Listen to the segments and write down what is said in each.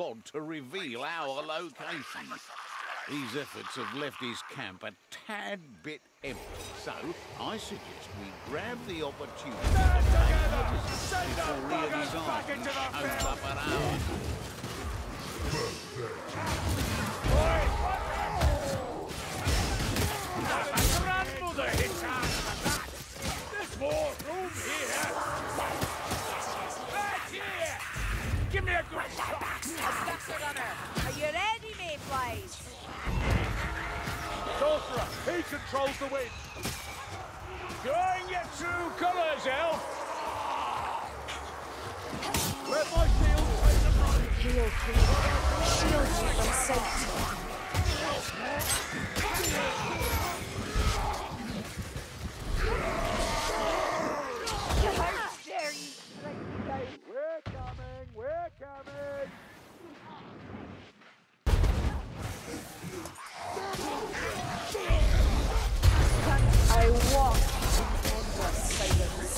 God to reveal our location. These efforts have left his camp a tad bit empty, so I suggest we grab the opportunity before he and his army shows up at ours. Grandmother hits out of the back! There's more room here! Right here! Give me a good shot! Are you ready, Mayflies? Sorcerer, he controls the wind. Showing your true colours, Elf. Let my shield take the body. Shield me from Satan. How dare you strike me down? We're coming. I walk in endless silence.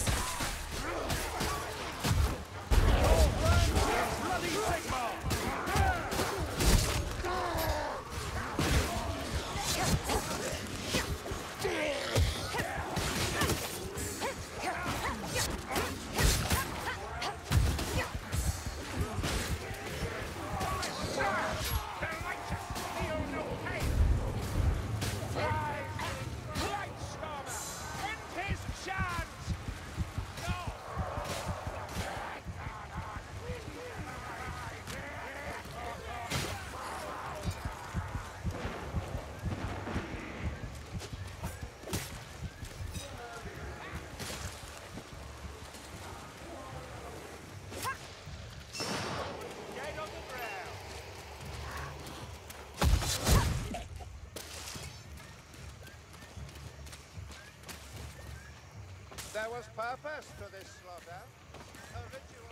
There was purpose to this slaughter. A ritual.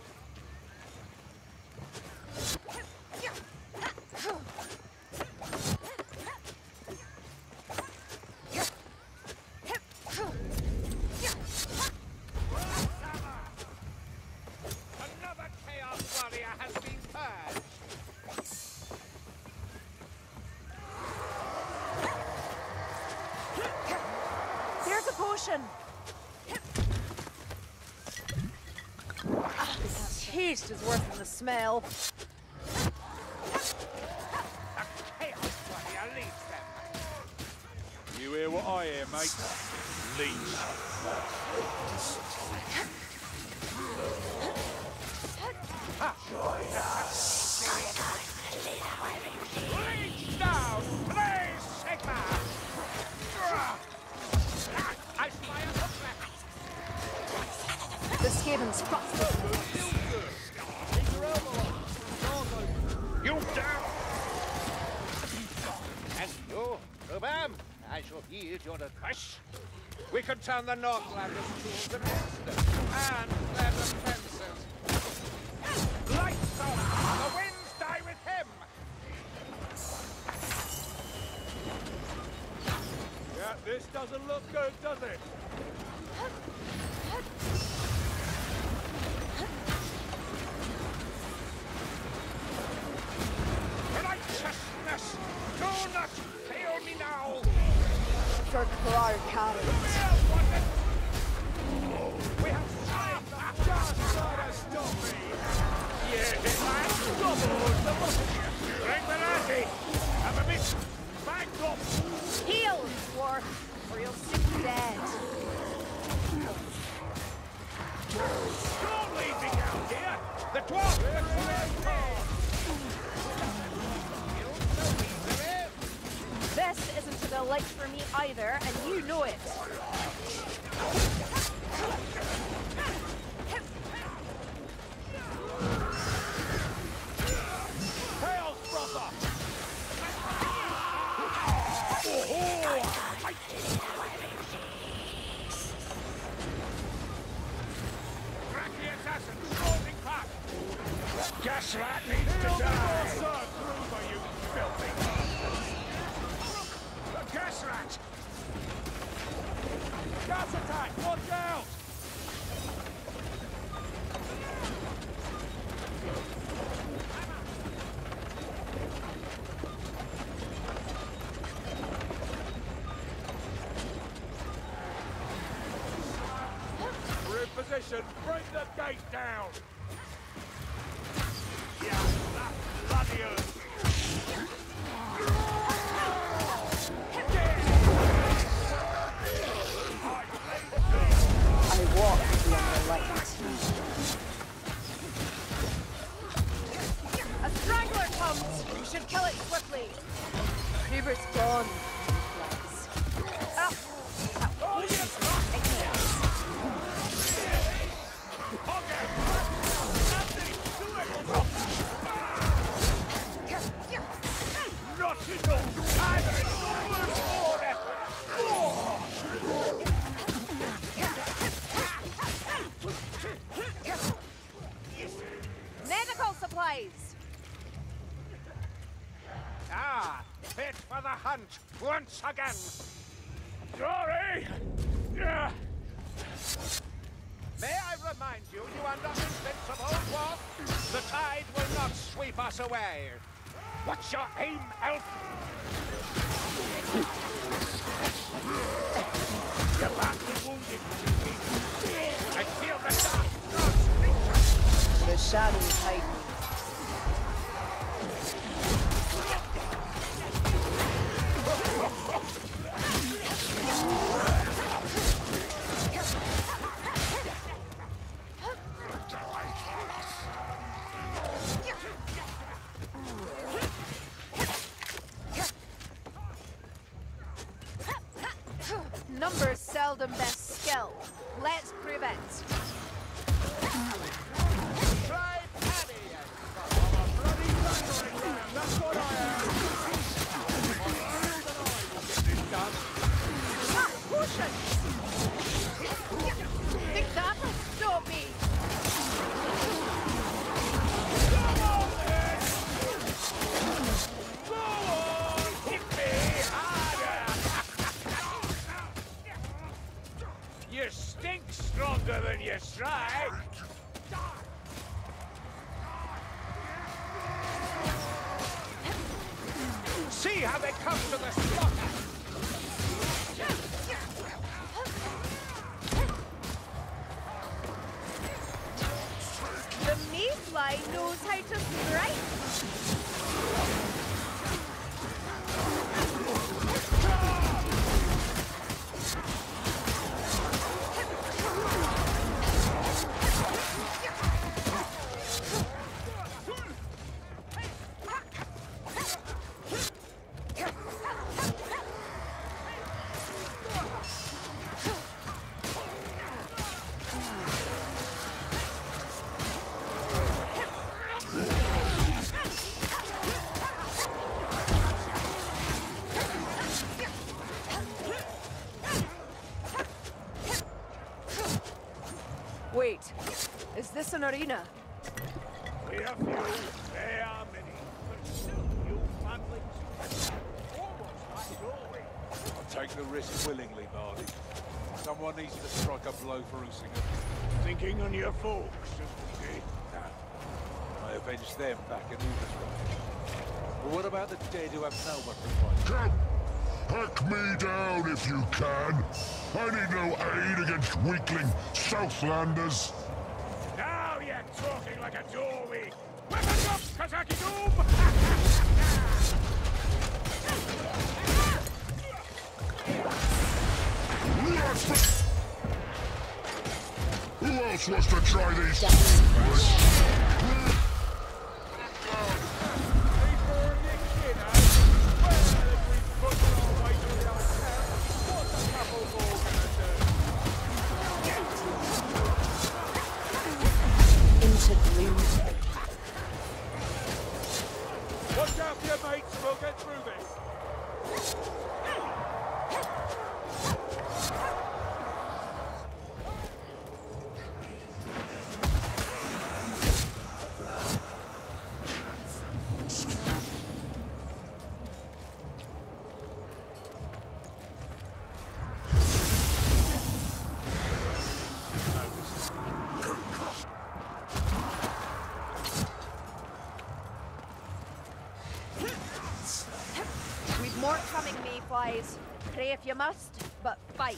Another chaos warrior has been purged. There's a potion. Taste is worse than the smell. The chaos warrior leads them. You hear what I hear, mate? Lead down, please, Sigma. I spy on the flesh. The Skaven spots the you down! And you, Rubam, I shall yield your request. We could turn the Northlanders to the monsters and their defenses. Lights on! The winds die with him! Yeah, this doesn't look good, does it? Do not fail me now! For Clark County. We have saved the dark side of story! Yes, it's my double the monster! Bring the laddie! Have a bit! Back up! Heal, dwarf, or you'll sit dead! Don't leave me down here! The dwarf! This isn't to the light for me either, and you know it. Hail, brother! Crack the assassin, holding back! Gaslight needs to die! Cruiser, you filthy! Gas attack! What Mission, break the gate down! Yeah, that bloody earth! I walk beyond the light. A strangler comes! We should kill it quickly! Hubert's gone. Ah, fit for the hunt once again. Glory! Yeah. May I remind you, you are not invincible, Dwarf. The tide will not sweep us away. What's your aim, elf? You're badly wounded. I feel the dark cross. The shadows hide. Numbers seldom best skill. Let's prove it. Than you strike. See how they come to the slaughter. The Mayfly knows how to strike. Wait, is this an arena? We are few, they are many, but still you fanglings. Almost like glory. I'll take the risk willingly, Bardi. Someone needs to strike a blow for Usinger. Thinking on your folks, as we did. No. I avenged them back in Uber's. But what about the dead who have no one to fight? Hack me down if you can! I need no aid against weakling Southlanders! Now you're talking like a doorway! Weapons up, Kazaki Doom! Who else wants to try these? Watch out for your mates, we'll get through this. More coming, Mayflies. Pray if you must, but fight.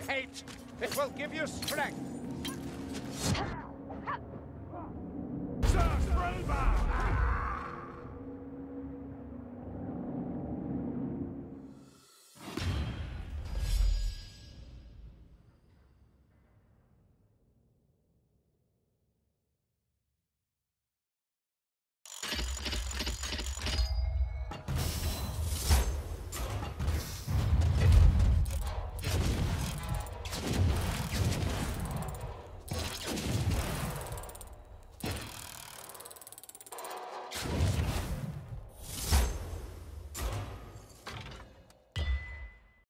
your hate. It will give you strength.